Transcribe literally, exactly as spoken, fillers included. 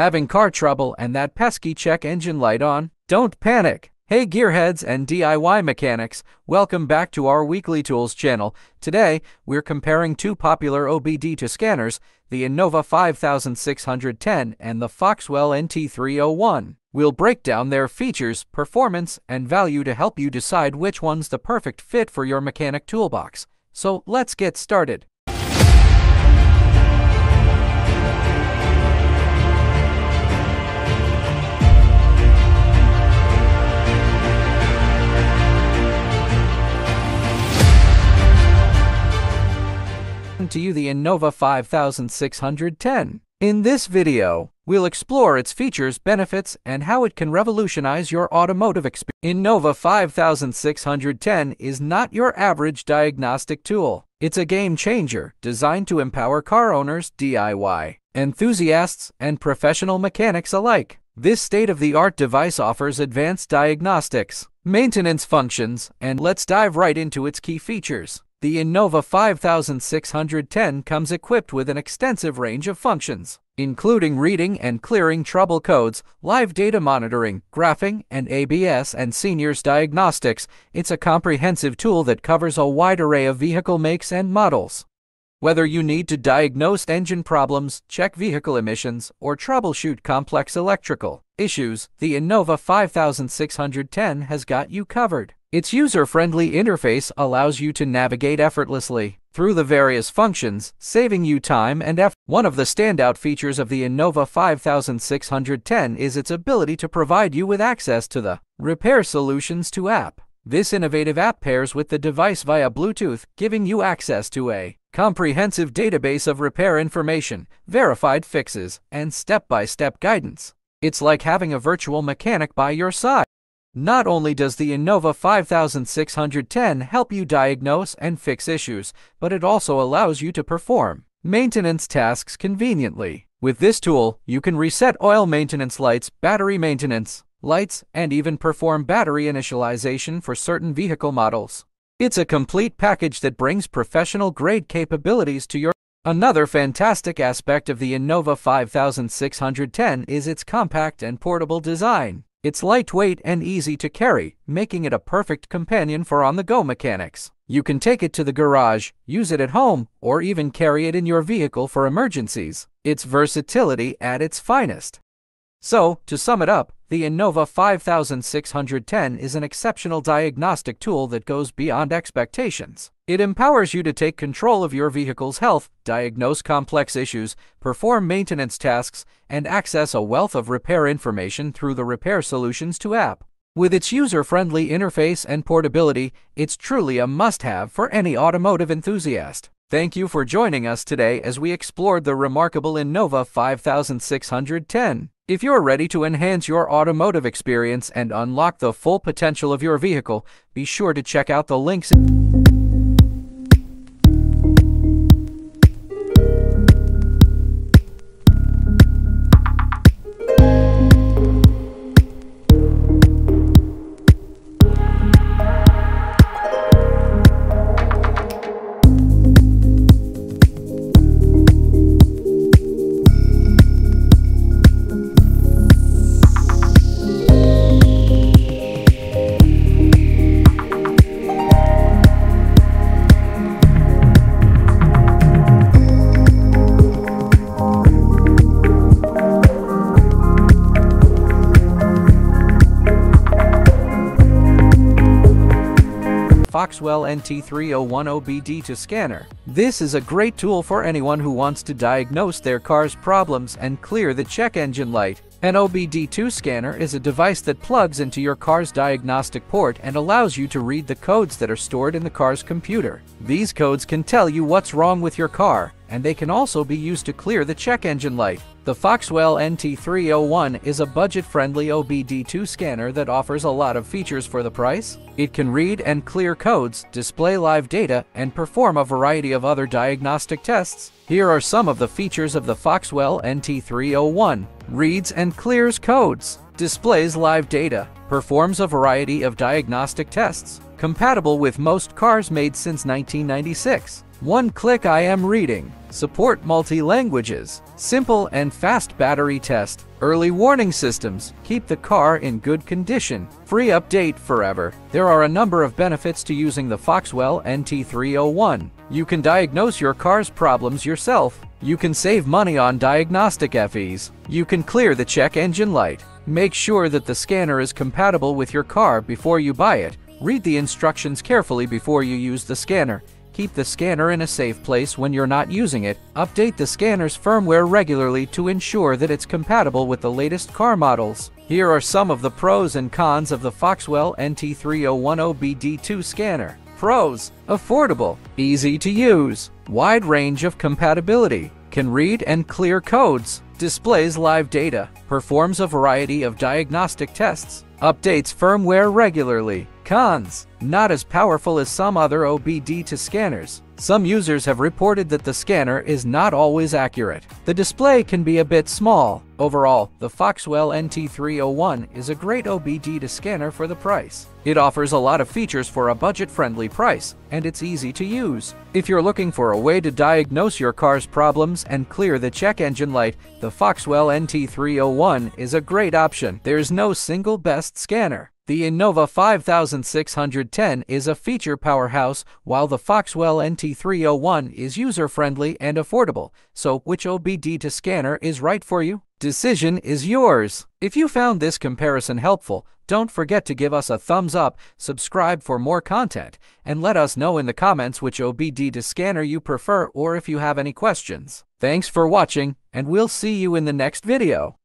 Having car trouble and that pesky check engine light on? Don't panic! Hey gearheads and D I Y mechanics, welcome back to our weekly tools channel. Today, we're comparing two popular O B D two scanners, the Innova five six one zero and the Foxwell N T three oh one. We'll break down their features, performance, and value to help you decide which one's the perfect fit for your mechanic toolbox. So let's get started. To you the Innova five six one zero. In this video, we'll explore its features, benefits, and how it can revolutionize your automotive experience. Innova five six one zero is not your average diagnostic tool. It's a game-changer designed to empower car owners, D I Y enthusiasts, and professional mechanics alike. This state-of-the-art device offers advanced diagnostics, maintenance functions, and let's dive right into its key features. The Innova five six one zero comes equipped with an extensive range of functions, including reading and clearing trouble codes, live data monitoring, graphing, and A B S and seniors diagnostics. It's a comprehensive tool that covers a wide array of vehicle makes and models. Whether you need to diagnose engine problems, check vehicle emissions, or troubleshoot complex electrical issues, the Innova five six one zero has got you covered. Its user-friendly interface allows you to navigate effortlessly through the various functions, saving you time and effort. One of the standout features of the Innova five six one zero is its ability to provide you with access to the Repair Solutions two app. This innovative app pairs with the device via Bluetooth, giving you access to a comprehensive database of repair information, verified fixes, and step-by-step guidance. It's like having a virtual mechanic by your side. Not only does the Innova five six one zero help you diagnose and fix issues, but it also allows you to perform maintenance tasks conveniently. With this tool, you can reset oil maintenance lights, battery maintenance lights, and even perform battery initialization for certain vehicle models. It's a complete package that brings professional-grade capabilities to your... Another fantastic aspect of the Innova five six one zero is its compact and portable design. It's lightweight and easy to carry, making it a perfect companion for on-the-go mechanics. You can take it to the garage, use it at home, or even carry it in your vehicle for emergencies. It's versatility at its finest. So, to sum it up, the Innova five six one zero is an exceptional diagnostic tool that goes beyond expectations. It empowers you to take control of your vehicle's health, diagnose complex issues, perform maintenance tasks, and access a wealth of repair information through the Repair Solutions two app. With its user-friendly interface and portability, it's truly a must-have for any automotive enthusiast. Thank you for joining us today as we explored the remarkable Innova five six one zero. If you're ready to enhance your automotive experience and unlock the full potential of your vehicle, be sure to check out the links in Foxwell N T three oh one O B D two scanner. This is a great tool for anyone who wants to diagnose their car's problems and clear the check engine light. An O B D two scanner is a device that plugs into your car's diagnostic port and allows you to read the codes that are stored in the car's computer. These codes can tell you what's wrong with your car, and they can also be used to clear the check engine light. The Foxwell N T three oh one is a budget-friendly O B D two scanner that offers a lot of features for the price. It can read and clear codes, display live data, and perform a variety of other diagnostic tests. Here are some of the features of the Foxwell N T three oh one. Reads and clears codes, displays live data, performs a variety of diagnostic tests, Compatible with most cars made since nineteen ninety-six. One-click I M reading, support multi-languages, simple and fast battery test, early warning systems, keep the car in good condition, free update forever. There are a number of benefits to using the Foxwell N T three oh one. You can diagnose your car's problems yourself. You can save money on diagnostic fees. You can clear the check engine light. Make sure that the scanner is compatible with your car before you buy it. Read the instructions carefully before you use the scanner. Keep the scanner in a safe place when you're not using it. Update the scanner's firmware regularly to ensure that it's compatible with the latest car models. Here are some of the pros and cons of the Foxwell N T three oh one O B D two scanner. Pros: affordable, easy to use, wide range of compatibility, can read and clear codes, displays live data, performs a variety of diagnostic tests, updates firmware regularly. Cons: not as powerful as some other O B D two scanners. Some users have reported that the scanner is not always accurate. The display can be a bit small. Overall, the Foxwell N T three oh one is a great O B D two scanner for the price. It offers a lot of features for a budget-friendly price, and it's easy to use. If you're looking for a way to diagnose your car's problems and clear the check engine light, the Foxwell N T three oh one is a great option. There's no single best scanner. The Innova five six one zero is a feature powerhouse, while the Foxwell N T three oh one is user-friendly and affordable. So, which O B D two scanner is right for you? Decision is yours. If you found this comparison helpful, don't forget to give us a thumbs up, subscribe for more content, and let us know in the comments which O B D two scanner you prefer or if you have any questions. Thanks for watching, and we'll see you in the next video.